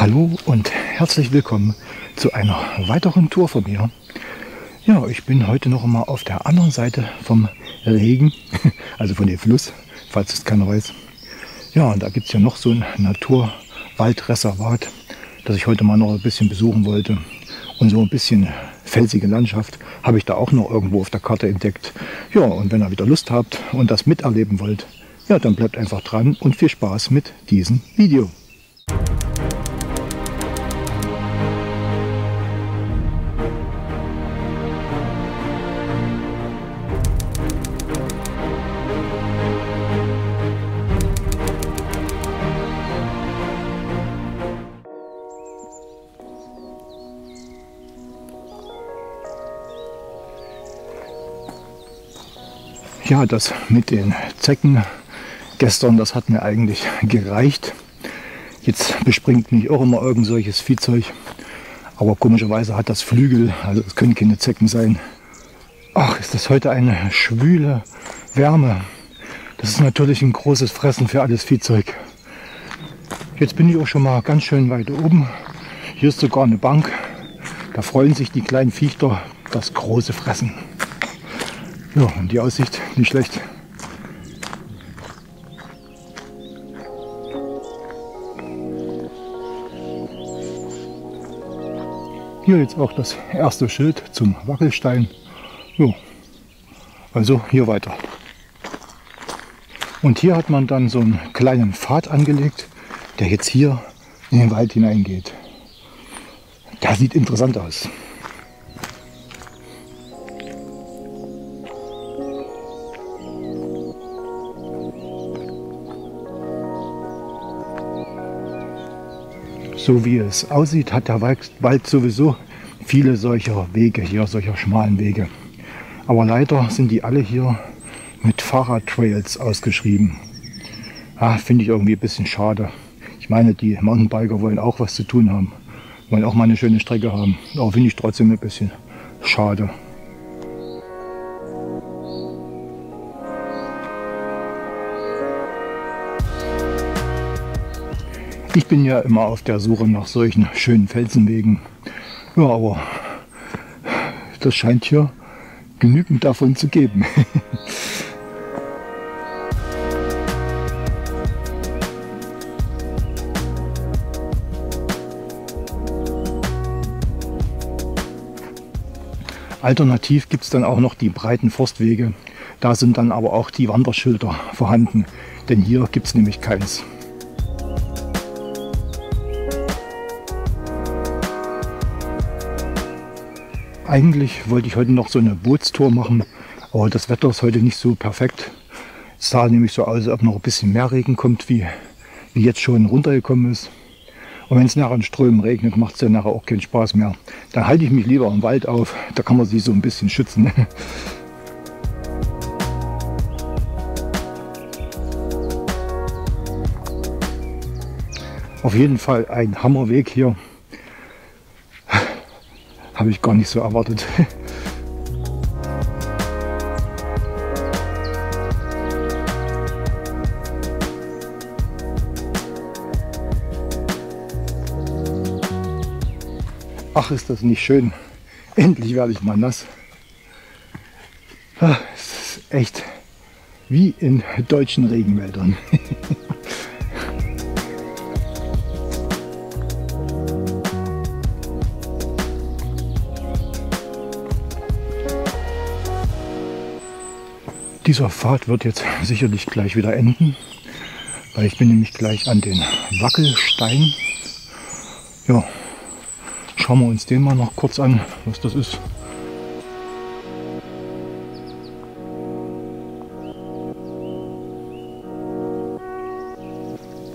Hallo und herzlich willkommen zu einer weiteren Tour von mir. Ja, ich bin heute noch mal auf der anderen Seite vom Regen, also von dem Fluss, falls es keiner weiß. Ja, und da gibt es ja noch so ein Naturwaldreservat, das ich heute mal noch ein bisschen besuchen wollte. Und so ein bisschen felsige Landschaft habe ich da auch noch irgendwo auf der Karte entdeckt. Ja, und wenn ihr wieder Lust habt und das miterleben wollt, ja, dann bleibt einfach dran und viel Spaß mit diesem Video. Ja, das mit den Zecken gestern, das hat mir eigentlich gereicht. Jetzt bespringt mich auch immer irgend solches Viehzeug. Aber komischerweise hat das Flügel, also es können keine Zecken sein. Ach, ist das heute eine schwüle Wärme. Das ist natürlich ein großes Fressen für alles Viehzeug. Jetzt bin ich auch schon mal ganz schön weit oben. Hier ist sogar eine Bank. Da freuen sich die kleinen Viecher das große Fressen. Ja, und die Aussicht nicht schlecht. Hier jetzt auch das erste Schild zum Wackelstein. Ja, also hier weiter. Und hier hat man dann so einen kleinen Pfad angelegt, der jetzt hier in den Wald hineingeht. Das sieht interessant aus. So wie es aussieht, hat der Wald sowieso viele solcher Wege hier, solcher schmalen Wege. Aber leider sind die alle hier mit Fahrradtrails ausgeschrieben. Ah, finde ich irgendwie ein bisschen schade. Ich meine, die Mountainbiker wollen auch was zu tun haben, wollen auch mal eine schöne Strecke haben. Aber finde ich trotzdem ein bisschen schade. Ich bin ja immer auf der Suche nach solchen schönen Felsenwegen. Ja, aber das scheint hier genügend davon zu geben. Alternativ gibt es dann auch noch die breiten Forstwege. Da sind dann aber auch die Wanderschilder vorhanden, denn hier gibt es nämlich keins. Eigentlich wollte ich heute noch so eine Bootstour machen, aber das Wetter ist heute nicht so perfekt. Es sah nämlich so aus, als ob noch ein bisschen mehr Regen kommt, wie jetzt schon runtergekommen ist. Und wenn es nachher in Strömen regnet, macht es ja nachher auch keinen Spaß mehr. Dann halte ich mich lieber im Wald auf, da kann man sich so ein bisschen schützen. Auf jeden Fall ein Hammerweg hier. Habe ich gar nicht so erwartet. Ach, ist das nicht schön. Endlich werde ich mal nass. Ach, es ist echt wie in deutschen Regenwäldern. Dieser Pfad wird jetzt sicherlich gleich wieder enden, weil ich bin nämlich gleich an den Wackelstein. Ja, schauen wir uns den mal noch kurz an, was das ist.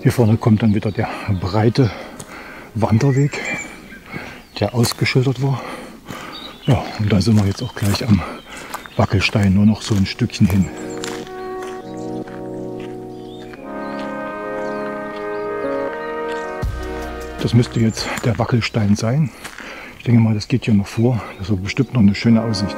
Hier vorne kommt dann wieder der breite Wanderweg, der ausgeschildert war. Ja, und da sind wir jetzt auch gleich am Wackelstein, nur noch so ein Stückchen hin. Das müsste jetzt der Wackelstein sein. Ich denke mal, das geht hier noch vor. Das ist bestimmt noch eine schöne Aussicht.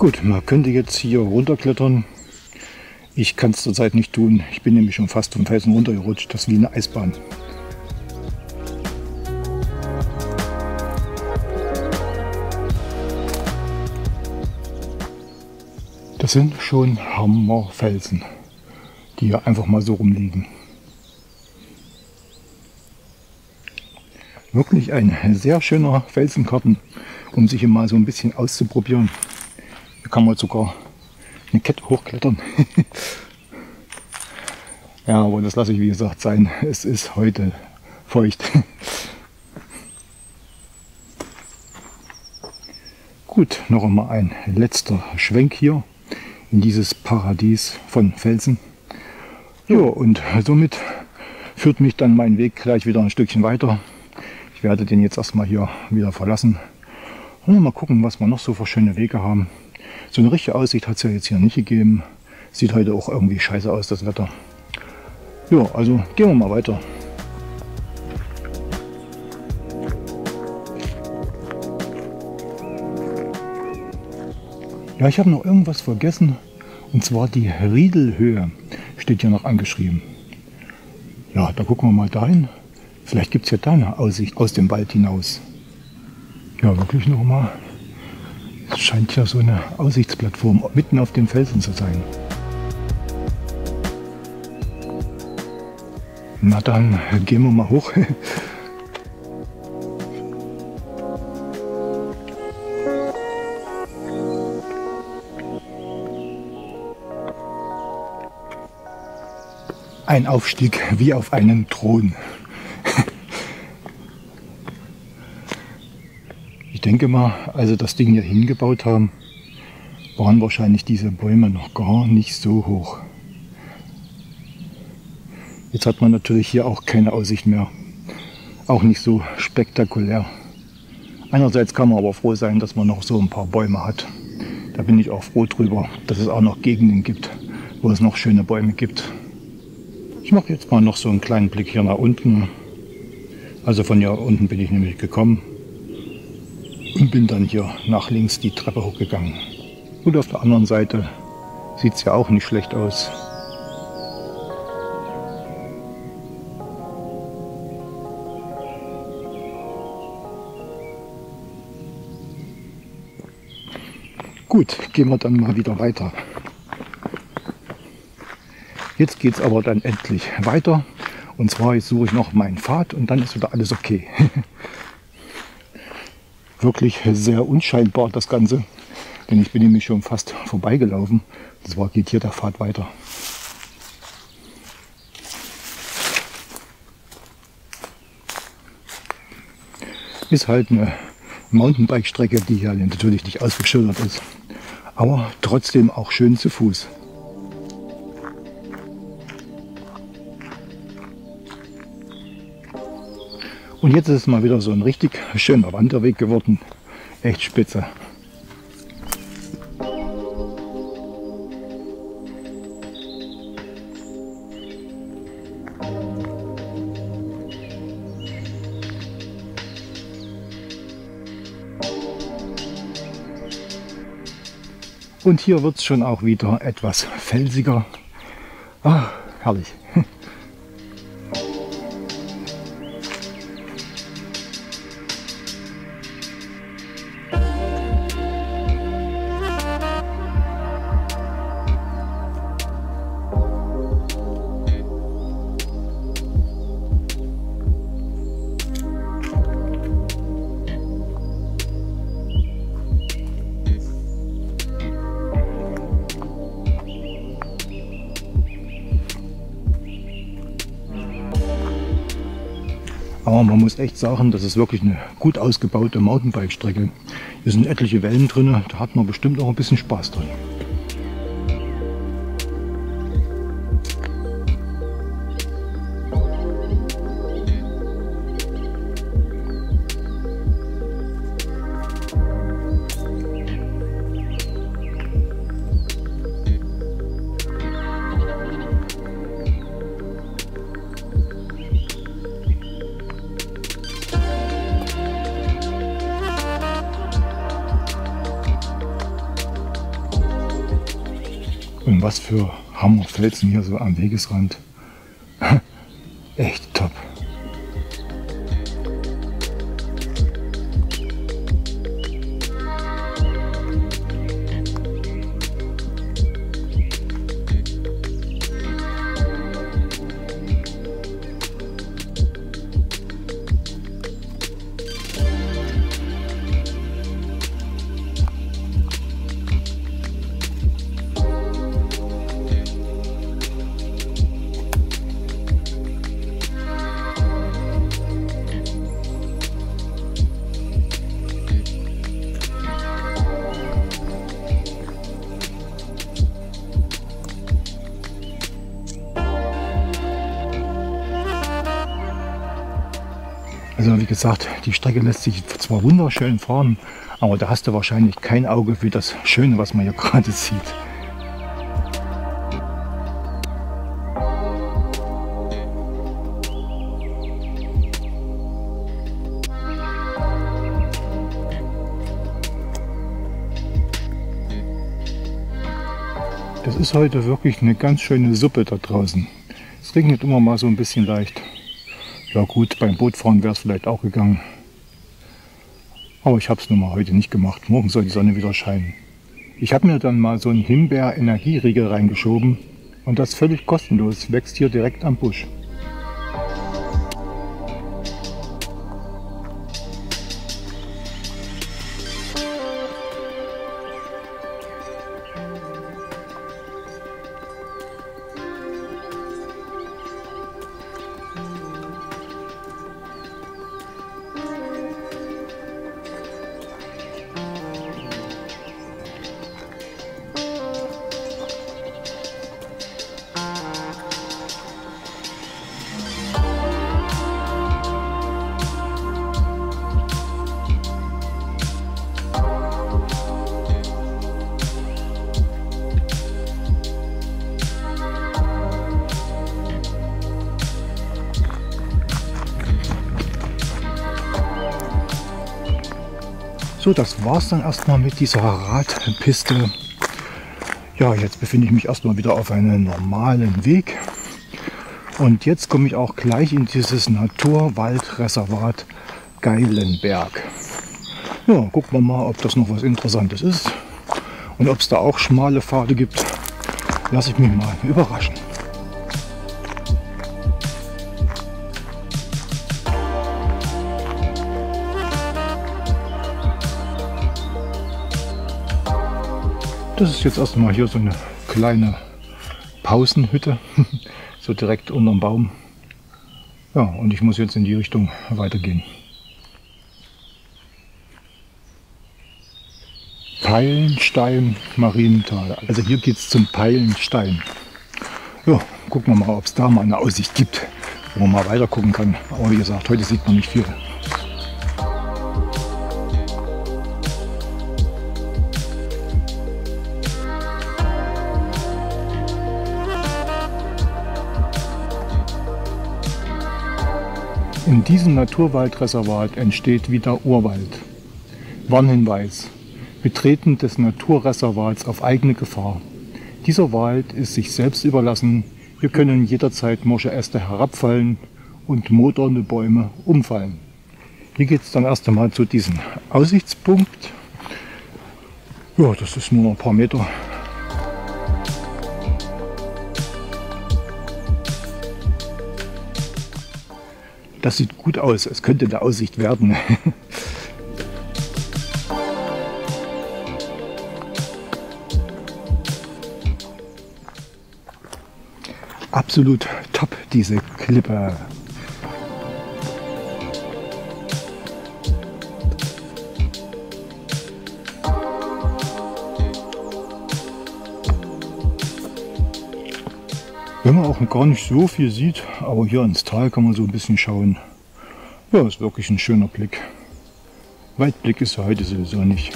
Gut, man könnte jetzt hier runterklettern. Ich kann es zurzeit nicht tun. Ich bin nämlich schon fast vom Felsen runtergerutscht. Das ist wie eine Eisbahn. Das sind schon Hammerfelsen, die hier einfach mal so rumliegen. Wirklich ein sehr schöner Felsenkarten, um sich hier mal so ein bisschen auszuprobieren. Hier kann man sogar eine Kette hochklettern. Ja, aber das lasse ich wie gesagt sein. Es ist heute feucht. Gut, noch einmal ein letzter Schwenk hier in dieses Paradies von Felsen. Ja, und somit führt mich dann mein Weg gleich wieder ein Stückchen weiter. Ich werde den jetzt erstmal hier wieder verlassen. Und mal gucken, was wir noch so für schöne Wege haben. So eine richtige Aussicht hat es ja jetzt hier nicht gegeben. Sieht heute auch irgendwie scheiße aus, das Wetter. Ja, also gehen wir mal weiter. Ja, ich habe noch irgendwas vergessen. Und zwar die Riedelhöhe steht hier noch angeschrieben. Ja, da gucken wir mal dahin. Vielleicht gibt es ja da eine Aussicht aus dem Wald hinaus. Ja, wirklich nochmal. Es scheint ja so eine Aussichtsplattform mitten auf dem Felsen zu sein. Na dann, gehen wir mal hoch. Ein Aufstieg wie auf einen Thron. Ich denke mal, als sie das Ding hier hingebaut haben, waren wahrscheinlich diese Bäume noch gar nicht so hoch. Jetzt hat man natürlich hier auch keine Aussicht mehr. Auch nicht so spektakulär. Einerseits kann man aber froh sein, dass man noch so ein paar Bäume hat. Da bin ich auch froh drüber, dass es auch noch Gegenden gibt, wo es noch schöne Bäume gibt. Ich mache jetzt mal noch so einen kleinen Blick hier nach unten. Also von hier unten bin ich nämlich gekommen. Und bin dann hier nach links die Treppe hochgegangen. Und auf der anderen Seite sieht es ja auch nicht schlecht aus. Gut, gehen wir dann mal wieder weiter. Jetzt geht es aber dann endlich weiter. Und zwar jetzt suche ich noch meinen Pfad und dann ist wieder alles okay. Wirklich sehr unscheinbar das Ganze, denn ich bin nämlich schon fast vorbeigelaufen. Und zwar geht hier der Pfad weiter. Ist halt eine Mountainbike-Strecke, die hier natürlich nicht ausgeschildert ist, aber trotzdem auch schön zu Fuß. Und jetzt ist es mal wieder so ein richtig schöner Wanderweg geworden. Echt spitze. Und hier wird es schon auch wieder etwas felsiger. Ah, herrlich. Aber man muss echt sagen, das ist wirklich eine gut ausgebaute Mountainbike-Strecke. Hier sind etliche Wellen drin, da hat man bestimmt auch ein bisschen Spaß drin. und was für Hammerfelsen hier so am Wegesrand. Echt top. Also wie gesagt, die Strecke lässt sich zwar wunderschön fahren, aber da hast du wahrscheinlich kein Auge für das Schöne, was man hier gerade sieht. Das ist heute wirklich eine ganz schöne Suppe da draußen. Es regnet immer mal so ein bisschen leicht. Ja gut, beim Bootfahren wäre es vielleicht auch gegangen. Aber ich habe es nun mal heute nicht gemacht. Morgen soll die Sonne wieder scheinen. Ich habe mir dann mal so einen Himbeer-Energieriegel reingeschoben. Und das völlig kostenlos, wächst hier direkt am Busch. So, das war es dann erstmal mit dieser Radpiste. Ja, jetzt befinde ich mich erstmal wieder auf einem normalen Weg. Und jetzt komme ich auch gleich in dieses Naturwaldreservat Gailenberg. Ja, gucken wir mal, ob das noch was Interessantes ist. Und ob es da auch schmale Pfade gibt, lasse ich mich mal überraschen. Das ist jetzt erstmal hier so eine kleine Pausenhütte, so direkt unterm Baum. Ja, und ich muss jetzt in die Richtung weitergehen. Gailenstein-Mariental. Also hier geht es zum Gailenstein. Ja, gucken wir mal, ob es da mal eine Aussicht gibt, wo man mal weiter gucken kann. Aber wie gesagt, heute sieht man nicht viel. In diesem Naturwaldreservat entsteht wieder Urwald. Warnhinweis: Betreten des Naturreservats auf eigene Gefahr. Dieser Wald ist sich selbst überlassen. Hier können jederzeit morsche Äste herabfallen und modernde Bäume umfallen. Hier geht es dann erst einmal zu diesem Aussichtspunkt. Ja, das ist nur ein paar Meter. Das sieht gut aus, es könnte eine Aussicht werden. Absolut top, diese Klippe. Wenn man auch gar nicht so viel sieht, aber hier ins Tal kann man so ein bisschen schauen. Ja, ist wirklich ein schöner Blick. Weitblick ist heute sowieso nicht.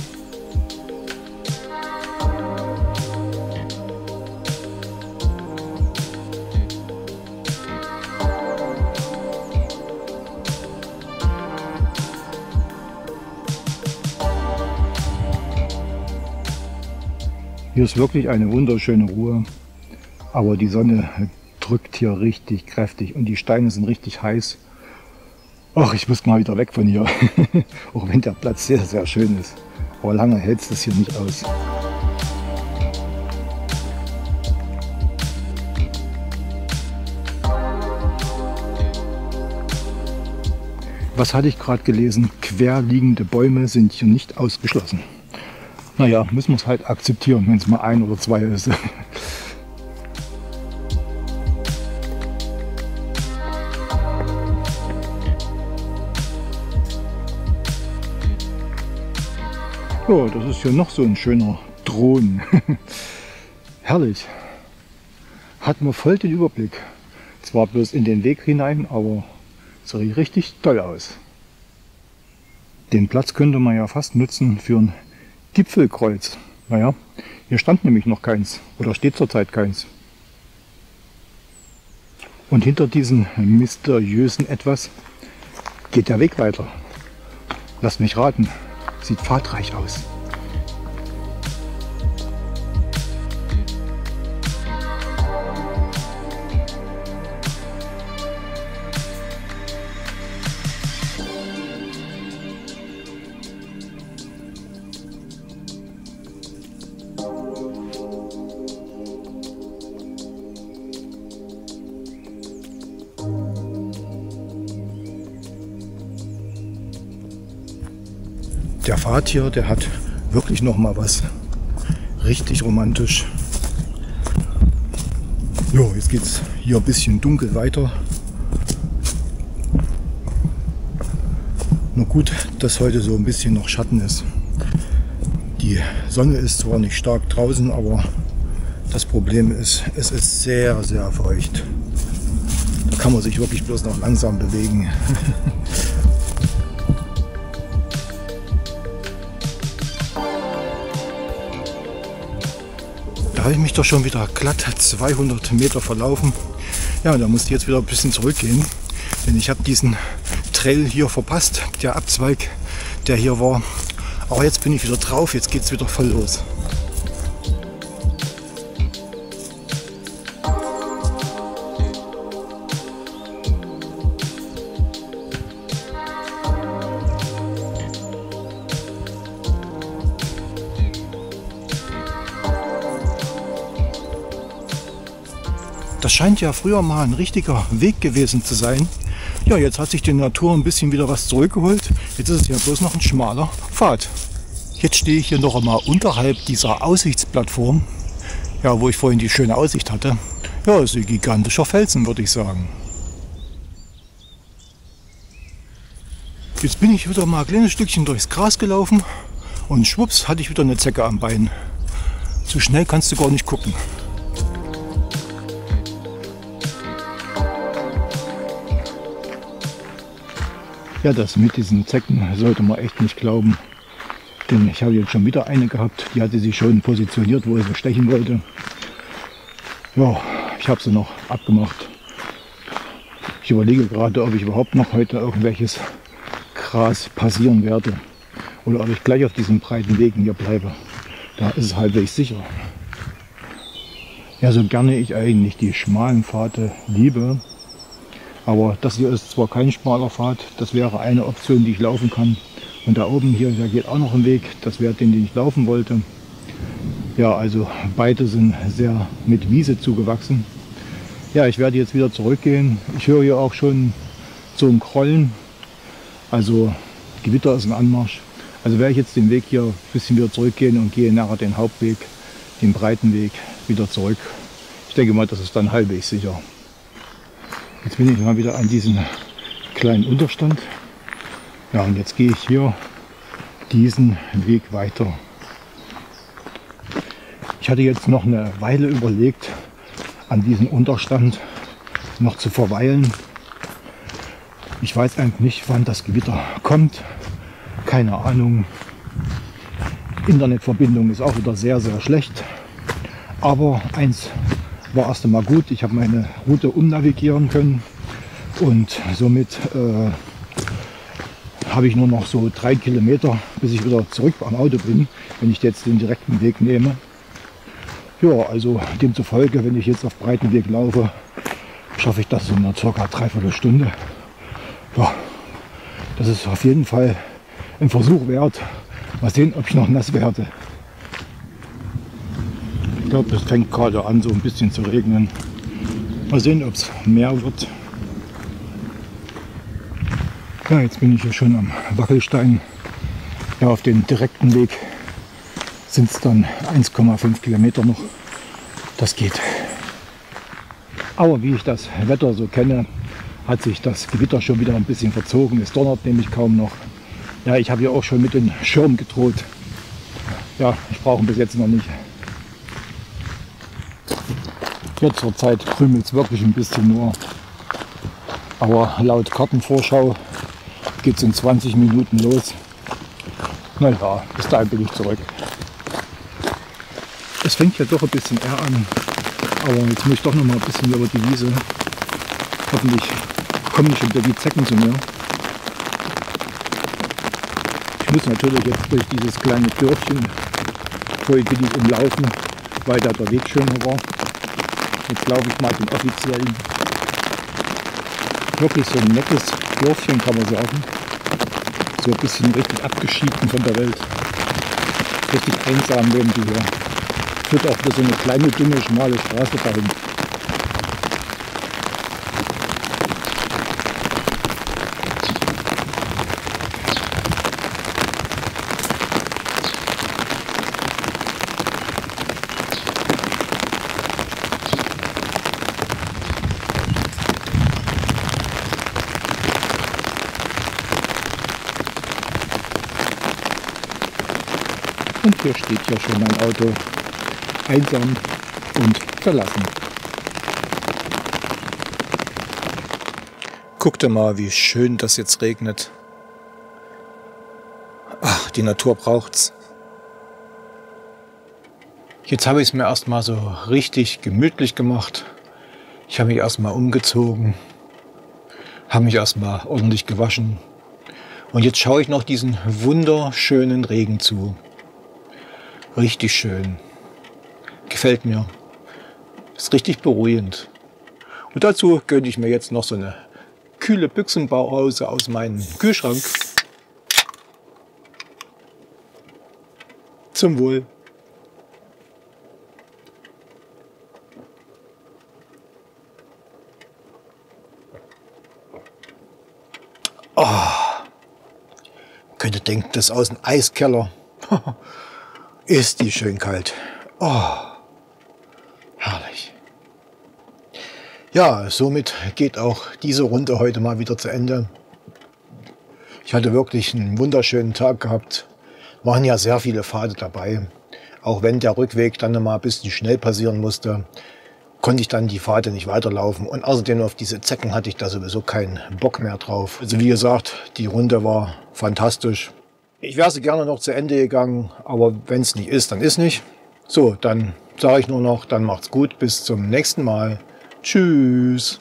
Hier ist wirklich eine wunderschöne Ruhe, aber die Sonne drückt hier richtig kräftig und die Steine sind richtig heiß. Ach, ich muss mal wieder weg von hier, auch wenn der Platz sehr, sehr schön ist. Aber lange hält es das hier nicht aus. Was hatte ich gerade gelesen? Querliegende Bäume sind hier nicht ausgeschlossen. Naja, müssen wir es halt akzeptieren, wenn es mal ein oder zwei ist. Oh, das ist hier noch so ein schöner Thron. Herrlich. Hat man voll den Überblick. Zwar bloß in den Weg hinein, aber das sieht richtig toll aus. Den Platz könnte man ja fast nutzen für ein Gipfelkreuz. Naja, hier stand nämlich noch keins oder steht zurzeit keins. Und hinter diesem mysteriösen Etwas geht der Weg weiter. Lasst mich raten, sieht fahrtreich aus. Der Pfad hier, der hat wirklich noch mal was richtig romantisch. Jo, jetzt geht's hier ein bisschen dunkel weiter. Nur gut, dass heute so ein bisschen noch Schatten ist. Die Sonne ist zwar nicht stark draußen, aber das Problem ist, es ist sehr, sehr feucht. Da kann man sich wirklich bloß noch langsam bewegen. Da habe ich mich doch schon wieder glatt 200 Meter verlaufen. Ja, da musste ich jetzt wieder ein bisschen zurückgehen, denn ich habe diesen Trail hier verpasst, der Abzweig, der hier war. Aber jetzt bin ich wieder drauf, jetzt geht es wieder voll los. Das scheint ja früher mal ein richtiger Weg gewesen zu sein. Ja, jetzt hat sich die Natur ein bisschen wieder was zurückgeholt. Jetzt ist es ja bloß noch ein schmaler Pfad. Jetzt stehe ich hier noch einmal unterhalb dieser Aussichtsplattform, ja, wo ich vorhin die schöne Aussicht hatte. Ja, ist ein gigantischer Felsen, würde ich sagen. Jetzt bin ich wieder mal ein kleines Stückchen durchs Gras gelaufen und schwupps hatte ich wieder eine Zecke am Bein. Zu schnell kannst du gar nicht gucken. Ja, das mit diesen Zecken sollte man echt nicht glauben, denn ich habe jetzt schon wieder eine gehabt, die hatte sich schon positioniert, wo sie stechen wollte. Ja, ich habe sie noch abgemacht. Ich überlege gerade, ob ich überhaupt noch heute irgendwelches Gras passieren werde oder ob ich gleich auf diesen breiten Wegen hier bleibe. Da ist es halbwegs sicher. Ja, so gerne ich eigentlich die schmalen Pfade liebe, aber das hier ist zwar kein schmaler Pfad, das wäre eine Option, die ich laufen kann. Und da oben hier, da geht auch noch ein Weg, das wäre den, den ich laufen wollte. Ja, also beide sind sehr mit Wiese zugewachsen. Ja, ich werde jetzt wieder zurückgehen. Ich höre hier auch schon zum Grollen. Also Gewitter ist ein Anmarsch. Also werde ich jetzt den Weg hier ein bisschen wieder zurückgehen und gehe nachher den Hauptweg, den breiten Weg, wieder zurück. Ich denke mal, das ist dann halbwegs sicher. Jetzt bin ich mal wieder an diesem kleinen Unterstand. Ja, und jetzt gehe ich hier diesen Weg weiter. Ich hatte jetzt noch eine Weile überlegt, an diesem Unterstand noch zu verweilen. Ich weiß eigentlich nicht, wann das Gewitter kommt. Keine Ahnung. Internetverbindung ist auch wieder sehr, sehr schlecht. Aber eins war erst einmal gut, ich habe meine Route umnavigieren können und somit habe ich nur noch so 3 Kilometer, bis ich wieder zurück am Auto bin, wenn ich jetzt den direkten Weg nehme. Ja, also demzufolge, wenn ich jetzt auf breiten Weg laufe, schaffe ich das so in circa 3/4 Stunde. Ja, das ist auf jeden Fall ein Versuch wert. Mal sehen, ob ich noch nass werde. Ich glaube, es fängt gerade an, so ein bisschen zu regnen. Mal sehen, ob es mehr wird. Ja, jetzt bin ich hier schon am Wackelstein. Ja, auf den direkten Weg sind es dann 1,5 Kilometer noch. Das geht. Aber wie ich das Wetter so kenne, hat sich das Gewitter schon wieder ein bisschen verzogen. Es donnert nämlich kaum noch. Ja, ich habe hier auch schon mit dem Schirm gedroht. Ja, ich brauche ihn bis jetzt noch nicht. Jetzt zur Zeit krümelt es wirklich ein bisschen nur. Aber laut Kartenvorschau geht es in 20 Minuten los. Na ja, bis dahin bin ich zurück. Es fängt ja doch ein bisschen eher an. Aber jetzt muss ich doch noch mal ein bisschen über die Wiese. Hoffentlich kommen nicht schon wieder die Zecken zu mir. Ich muss natürlich jetzt durch dieses kleine Dörfchen vollbillig umlaufen, weil da der Weg schöner war. Jetzt laufe ich mal den offiziellen. Wirklich so ein nettes Dörfchen, kann man sagen. So ein bisschen richtig abgeschieden von der Welt. Richtig einsam leben die hier. Führt auch nur so eine kleine, dünne, schmale Straße dahin. Und hier steht ja schon mein Auto, einsam und verlassen. Guck dir mal, wie schön das jetzt regnet. Ach, die Natur braucht's. Jetzt habe ich es mir erstmal so richtig gemütlich gemacht. Ich habe mich erstmal umgezogen, habe mich erstmal ordentlich gewaschen. Und jetzt schaue ich noch diesen wunderschönen Regen zu. Richtig schön. Gefällt mir. Ist richtig beruhigend. Und dazu gönne ich mir jetzt noch so eine kühle Büchsenbauhause aus meinem Kühlschrank. Zum Wohl. Oh. Könnte denken, das ist aus dem Eiskeller. Ist die schön kalt. Oh, herrlich. Ja, somit geht auch diese Runde heute mal wieder zu Ende. Ich hatte wirklich einen wunderschönen Tag gehabt. Waren ja sehr viele Pfade dabei. Auch wenn der Rückweg dann mal ein bisschen schnell passieren musste, konnte ich dann die Pfade nicht weiterlaufen. Und außerdem auf diese Zecken hatte ich da sowieso keinen Bock mehr drauf. Also wie gesagt, die Runde war fantastisch. Ich wäre sie gerne noch zu Ende gegangen, aber wenn es nicht ist, dann ist nicht. So, dann sage ich nur noch, dann macht's gut, bis zum nächsten Mal. Tschüss.